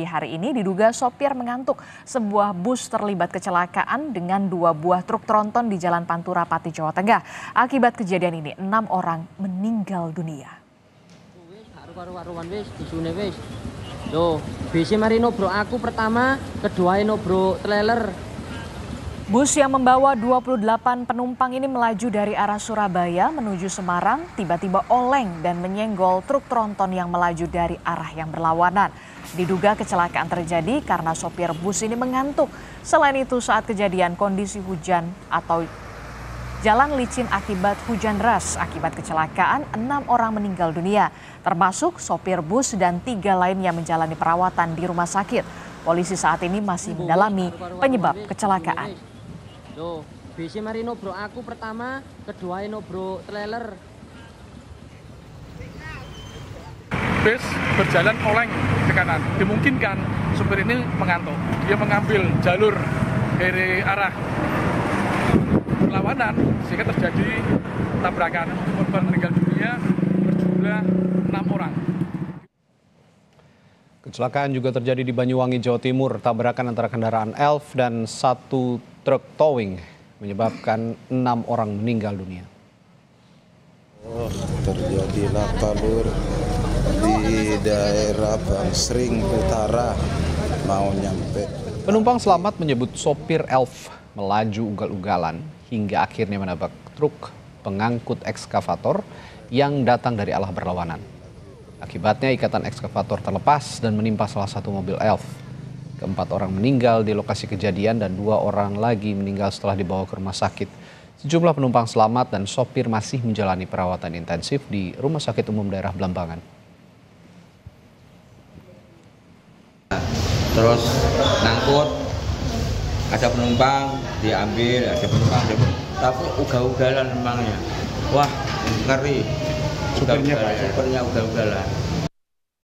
pagi hari ini diduga sopir mengantuk. Sebuah bus terlibat kecelakaan dengan dua buah truk tronton di Jalan Pantura, Pati, Jawa Tengah. Akibat kejadian ini, 6 orang meninggal dunia. Aku pertama, kedua nobro trailer. Bus yang membawa 28 penumpang ini melaju dari arah Surabaya menuju Semarang, tiba-tiba oleng dan menyenggol truk tronton yang melaju dari arah yang berlawanan. Diduga kecelakaan terjadi karena sopir bus ini mengantuk. Selain itu, saat kejadian kondisi hujan atau jalan licin akibat hujan deras. Akibat kecelakaan, 6 orang meninggal dunia, termasuk sopir bus dan 3 lainnya menjalani perawatan di rumah sakit. Polisi saat ini masih mendalami penyebab kecelakaan. Loh, BC mari nobro aku pertama, kedua nobro trailer. Bus berjalan oleng ke kanan. Dimungkinkan supir ini mengantuk. Dia mengambil jalur dari arah berlawanan sehingga terjadi tabrakan. Korban meninggal dunia berjumlah 6 orang. Kecelakaan juga terjadi di Banyuwangi, Jawa Timur. Tabrakan antara kendaraan elf dan satu truk towing menyebabkan 6 orang meninggal dunia. Terjadi laka lur di daerah Bangsering Utara mau nyampe. Penumpang selamat menyebut sopir elf melaju ugal-ugalan hingga akhirnya menabrak truk pengangkut ekskavator yang datang dari arah berlawanan. Akibatnya ikatan ekskavator terlepas dan menimpa salah satu mobil elf. Keempat orang meninggal di lokasi kejadian dan 2 orang lagi meninggal setelah dibawa ke rumah sakit. Sejumlah penumpang selamat dan sopir masih menjalani perawatan intensif di Rumah Sakit Umum Daerah Blambangan. Terus ngangkut, ada penumpang diambil, ada penumpang diambil. Tapi ugal-ugalan emangnya. Wah, ngeri. Supirnya ugal-ugalan.